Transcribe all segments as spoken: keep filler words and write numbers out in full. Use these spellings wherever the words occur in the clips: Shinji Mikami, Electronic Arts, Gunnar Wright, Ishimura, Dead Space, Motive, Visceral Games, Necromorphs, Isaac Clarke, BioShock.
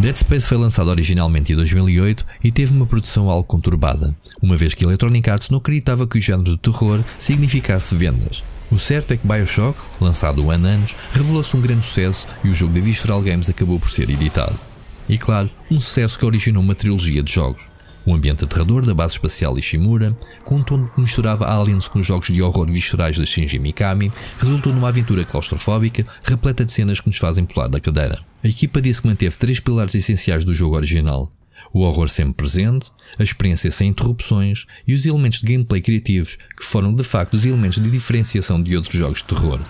Dead Space foi lançado originalmente em dois mil e oito e teve uma produção algo conturbada, uma vez que Electronic Arts não acreditava que o género de terror significasse vendas. O certo é que BioShock, lançado um ano antes, revelou-se um grande sucesso e o jogo da Visceral Games acabou por ser editado. E claro, um sucesso que originou uma trilogia de jogos. Um ambiente aterrador da base espacial Ishimura, com um tom que misturava aliens com jogos de horror viscerais da Shinji Mikami, resultou numa aventura claustrofóbica repleta de cenas que nos fazem pular da cadeira. A equipa disse que manteve três pilares essenciais do jogo original: o horror sempre presente, a experiência sem interrupções e os elementos de gameplay criativos, que foram de facto os elementos de diferenciação de outros jogos de terror.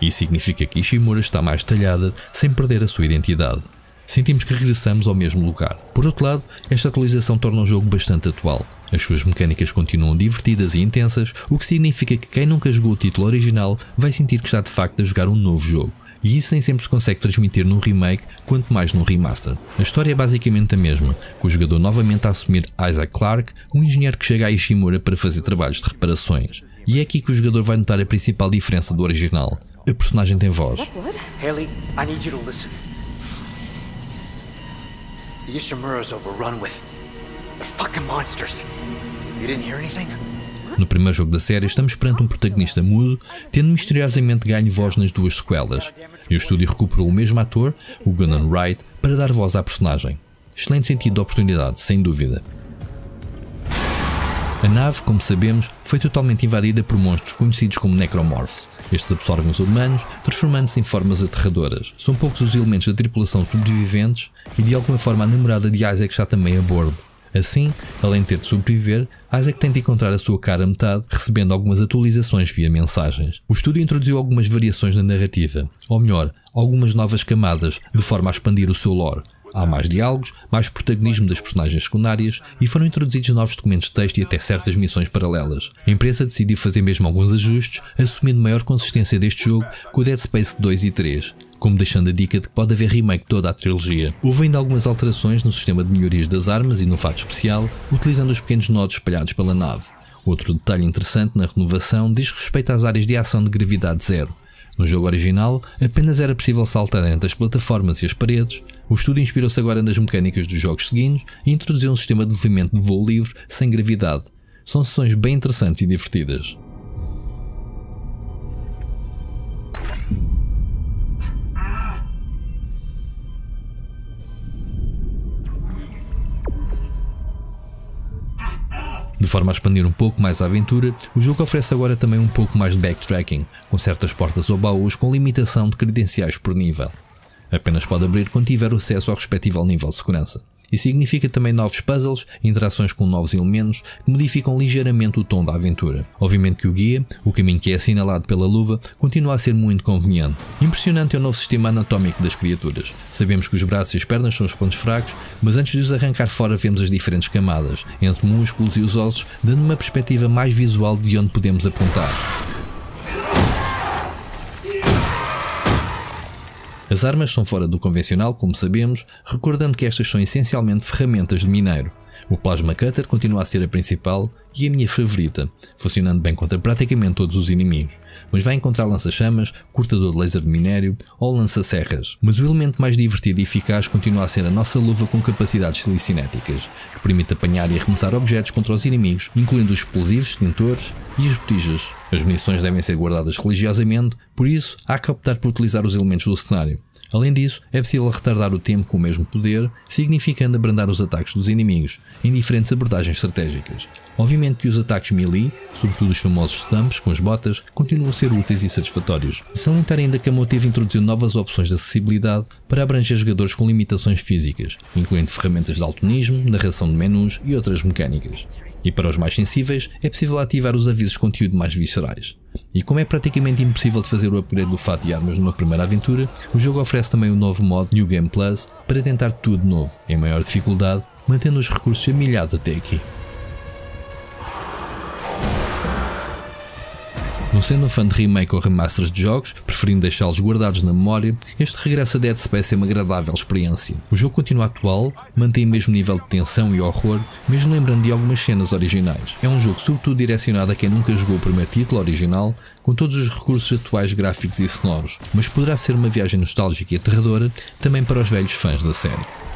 Isso significa que Ishimura está mais detalhada, sem perder a sua identidade. Sentimos que regressamos ao mesmo lugar. Por outro lado, esta atualização torna o jogo bastante atual. As suas mecânicas continuam divertidas e intensas, o que significa que quem nunca jogou o título original vai sentir que está de facto a jogar um novo jogo. E isso nem sempre se consegue transmitir num remake, quanto mais num remaster. A história é basicamente a mesma, com o jogador novamente a assumir Isaac Clarke, um engenheiro que chega a Ishimura para fazer trabalhos de reparações. E é aqui que o jogador vai notar a principal diferença do original. A personagem tem voz. Haley, I need you to listen. The Ishimura's overrun with the fucking monsters. You didn't hear anything? No primeiro jogo da série, estamos perante um protagonista mudo, tendo misteriosamente ganho voz nas duas sequelas. E o estúdio recuperou o mesmo ator, o Gunnar Wright, para dar voz à personagem. Excelente sentido de oportunidade, sem dúvida. A nave, como sabemos, foi totalmente invadida por monstros conhecidos como Necromorphs. Estes absorvem os humanos, transformando-se em formas aterradoras. São poucos os elementos da tripulação sobreviventes e de alguma forma a namorada de Isaac está também a bordo. Assim, além de ter de sobreviver, Isaac tenta encontrar a sua cara a metade, recebendo algumas atualizações via mensagens. O estúdio introduziu algumas variações na narrativa, ou melhor, algumas novas camadas, de forma a expandir o seu lore. Há mais diálogos, mais protagonismo das personagens secundárias e foram introduzidos novos documentos de texto e até certas missões paralelas. A empresa decidiu fazer mesmo alguns ajustes, assumindo maior consistência deste jogo com o Dead Space dois e três, como deixando a dica de que pode haver remake toda a trilogia. Houve ainda algumas alterações no sistema de melhorias das armas e no fato especial, utilizando os pequenos nodos espalhados pela nave. Outro detalhe interessante na renovação diz respeito às áreas de ação de gravidade zero. No jogo original, apenas era possível saltar entre as plataformas e as paredes. O estúdio inspirou-se agora nas mecânicas dos jogos seguintes e introduziu um sistema de movimento de voo livre sem gravidade. São sessões bem interessantes e divertidas. De forma a expandir um pouco mais a aventura, o jogo oferece agora também um pouco mais de backtracking, com certas portas ou baús com limitação de credenciais por nível. Apenas pode abrir quando tiver acesso ao respectivo nível de segurança. Isso significa também novos puzzles e interações com novos elementos que modificam ligeiramente o tom da aventura. Obviamente que o guia, o caminho que é assinalado pela luva, continua a ser muito conveniente. Impressionante é o novo sistema anatómico das criaturas. Sabemos que os braços e as pernas são os pontos fracos, mas antes de os arrancar fora vemos as diferentes camadas, entre músculos e os ossos, dando uma perspectiva mais visual de onde podemos apontar. As armas são fora do convencional, como sabemos, recordando que estas são essencialmente ferramentas de mineiro. O plasma cutter continua a ser a principal e a minha favorita, funcionando bem contra praticamente todos os inimigos, mas vai encontrar lança-chamas, cortador de laser de minério ou lança-serras. Mas o elemento mais divertido e eficaz continua a ser a nossa luva com capacidades telecinéticas, que permite apanhar e arremessar objetos contra os inimigos, incluindo os explosivos, extintores e as botijas. As munições devem ser guardadas religiosamente, por isso há que optar por utilizar os elementos do cenário. Além disso, é possível retardar o tempo com o mesmo poder, significando abrandar os ataques dos inimigos, em diferentes abordagens estratégicas. Obviamente que os ataques melee, sobretudo os famosos stumps com as botas, continuam a ser úteis e satisfatórios. Salientar ainda que a Motive introduziu novas opções de acessibilidade para abranger jogadores com limitações físicas, incluindo ferramentas de altonismo, narração de menus e outras mecânicas. E para os mais sensíveis, é possível ativar os avisos de conteúdo mais viscerais. E como é praticamente impossível de fazer o upgrade do fato de armas numa primeira aventura, o jogo oferece também o novo modo New Game Plus para tentar tudo de novo, em maior dificuldade, mantendo os recursos amilhados até aqui. Não sendo um fã de remake ou remasters de jogos, preferindo deixá-los guardados na memória, este regresso a Dead Space é uma agradável experiência. O jogo continua atual, mantém o mesmo nível de tensão e horror, mesmo lembrando de algumas cenas originais. É um jogo sobretudo direcionado a quem nunca jogou o primeiro título original, com todos os recursos atuais gráficos e sonoros, mas poderá ser uma viagem nostálgica e aterradora também para os velhos fãs da série.